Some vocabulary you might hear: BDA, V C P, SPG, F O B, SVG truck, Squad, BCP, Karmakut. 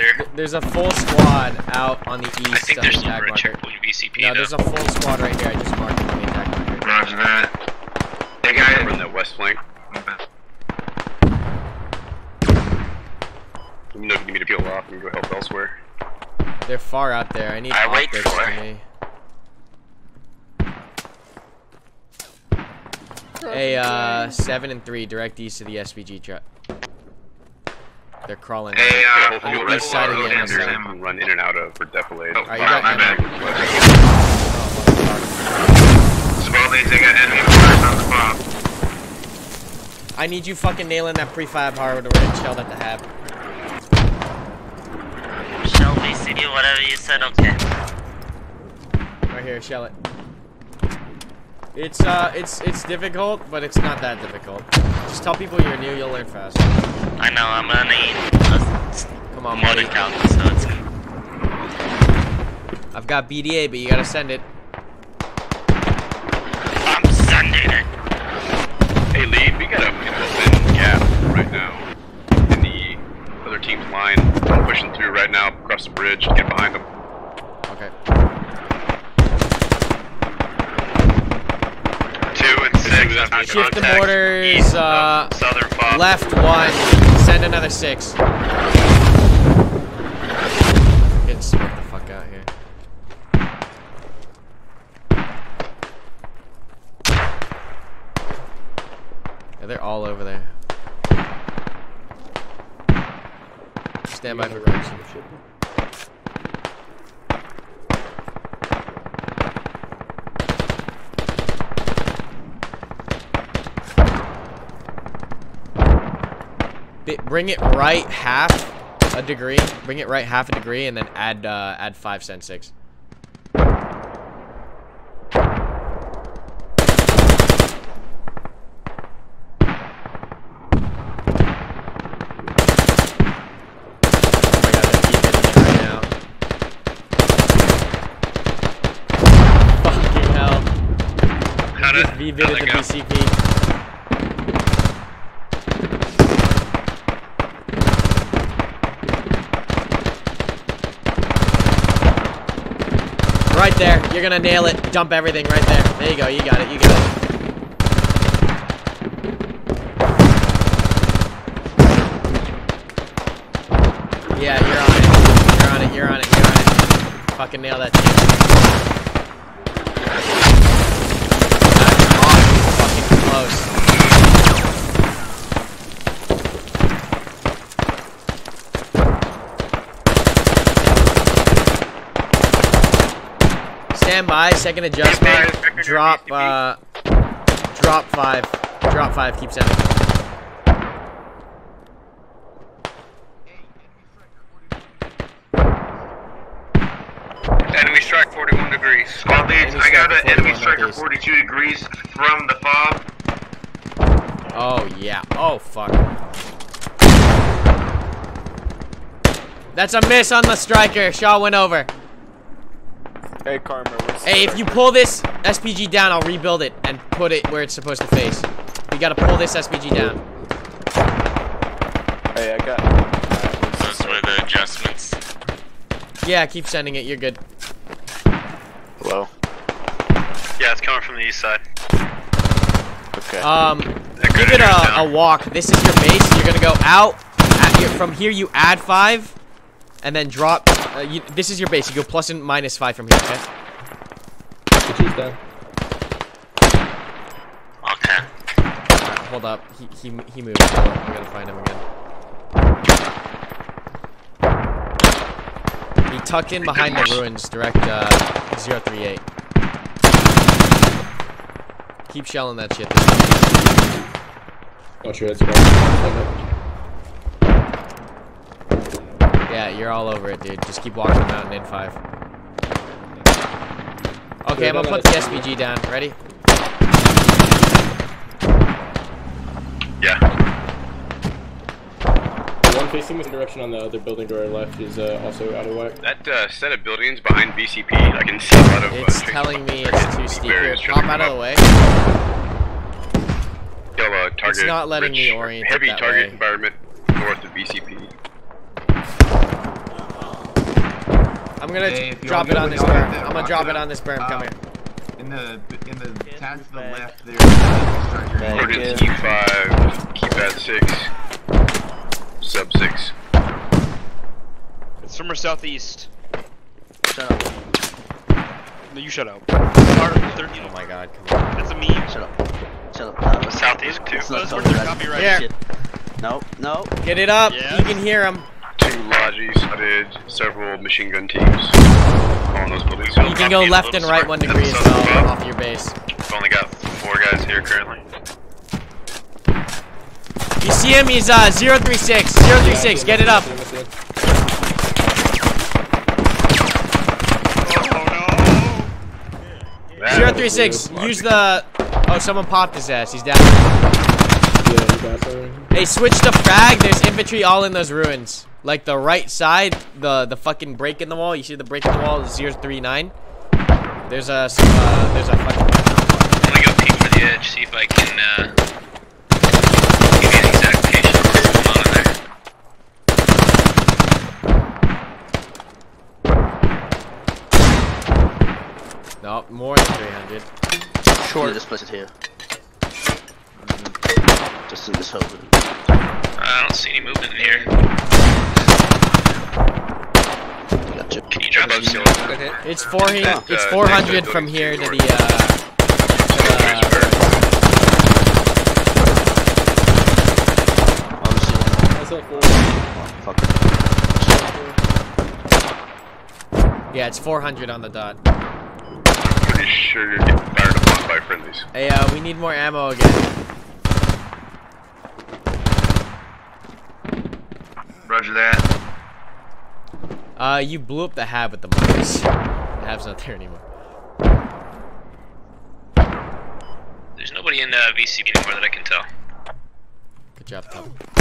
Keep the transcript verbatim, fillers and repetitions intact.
earlier. There's a full squad out on the east. I think there's still a checkpoint V C P. No, there's a full squad right here. I just marked the attack marker. Roger that. Hey guys, run that west flank. You know, give me to peel off and go help elsewhere. They're far out there. I need I wait for me. Hey, uh, seven and three, direct east of the S V G truck. They're crawling. Hey, uh, on the east side of the M S M. Run in and out of for Depolade. Oh, alright, you got enemy. Spalding's, they got enemy on the bomb. I need you fucking nailing that prefab hard or it's shelled at the hab. Shell V C P, whatever you said, okay. Right here, shell it. It's uh, it's it's difficult, but it's not that difficult. Just tell people you're new, you'll learn fast. I know, I'm gonna eat. Come on, more to count, so it's good. I've got B D A, but you gotta send it. I'm sending it. Hey, Lee, we got a open gap right now in the other team's line. I'm pushing through right now, across the bridge, get behind them. Okay. Shift the mortars, uh, left one, send another six. Get smoked the fuck out here. Yeah, they're all over there. Stand by for reaction. Bring it right half a degree. Bring it right half a degree, and then add uh, add five cent six. Fucking hell! How did V vid at the B C P? Right there, you're gonna nail it. Dump everything right there. There you go, you got it, you got it. Yeah, you're on it. You're on it, you're on it, you're on it. Fucking nail that team. That's fucking close. Stand by, second adjustment, drop, uh, drop five, drop five, keep sending. Enemy strike forty-one degrees. Squad leads, I got an enemy striker forty-two degrees from the F O B. Oh yeah, oh fuck. That's a miss on the striker, Shaw went over. Hey, Karma, hey, if you pull this S P G down, I'll rebuild it and put it where it's supposed to face. We gotta pull this S P G down. Hey, I got it. Those were the adjustments. Yeah, keep sending it. You're good. Hello? Yeah, it's coming from the east side. Okay. Um, give it a, a walk. This is your base. You're gonna go out. At your, from here, you add five. And then drop. Uh, you, this is your base. You go plus and minus five from here, okay? Okay. Right, hold up. He he he moved. Hold up. We gotta find him again. He tucked in behind the ruins. Direct uh, zero three eight. Keep shelling that shit. Oh shit! That's yeah, you're all over it, dude. Just keep walking the mountain in five. Okay, I'm gonna put the S P G down. Ready? Yeah. The one facing with direction on the other building to our left is uh, also out of whack. That uh, set of buildings behind B C P, I can see out of. It's uh, telling me it's too steep. Here, pop out of the way. Yo, uh, target it's not letting rich, me orient. Heavy target way. Environment north of B C P. I'm gonna hey, drop it on this berm. I'm gonna drop it on this berm. Come here. In the in the tab to the left, there's the key five, keep at six, sub six. It's from our southeast. Shut up. No, you shut up. thirteen. Oh my god, come on. That's a meme. Shut up. Shut up. Uh, southeast too. Those were their copyright. Yeah. Nope, nope. Get it up. Yes. You can hear them. Two lodges started several machine gun teams on those buildings. You can go left and right one degree as well off your base. We've only got four guys here currently. You see him? He's uh, zero three six. zero three six, get it up. Oh no! zero three six, use the. Oh, someone popped his ass. He's down. Hey, switch to frag. There's infantry all in those ruins. Like the right side, the the fucking break in the wall. You see the break in the wall is zero three nine. There's a some, uh, there's a fucking. I'm gonna go peek for the edge, see if I can uh, give you an exact location of what's going on in there. No, nope, more than three hundred. Sure. Yeah, this place is here. Just in this hole. I don't see any movement in here. Gotcha. Can you drop up? It's four. Uh, it's four hundred from here to the. Uh, yeah, it's four hundred on the dot. I'm pretty sure you're getting fired upon by friendlies. Hey, uh, we need more ammo again. Roger that. Uh, you blew up the hab with the mics. The hab's not there anymore. There's nobody in the uh, V C P anymore that I can tell. Good job, Tom.